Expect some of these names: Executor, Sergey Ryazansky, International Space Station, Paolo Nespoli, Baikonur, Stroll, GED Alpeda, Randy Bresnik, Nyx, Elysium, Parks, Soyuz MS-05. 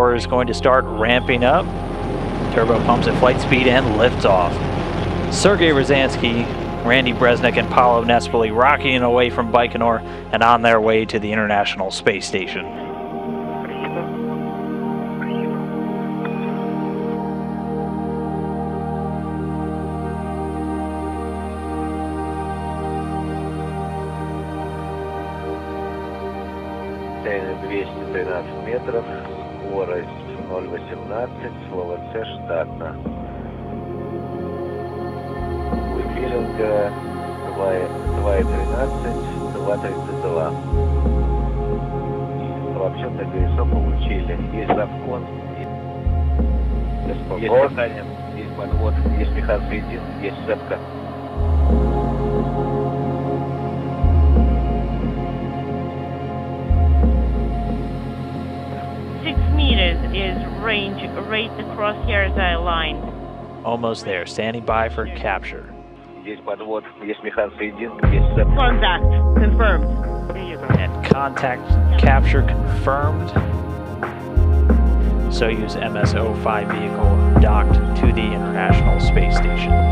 power is going to start ramping up. Turbo pumps at flight speed and liftoff. Sergey Ryazansky, Randy Bresnik, and Paolo Nespoli rocketing away from Baikonur and on their way to the International Space Station. Вообще-то ГСО получили. Есть завкон, есть касание, есть подвод, есть механзредин, есть цепка. Is range right across Yerzai line. Almost there, standing by for capture. Contact confirmed. And contact capture confirmed. Soyuz MS-05 vehicle docked to the International Space Station.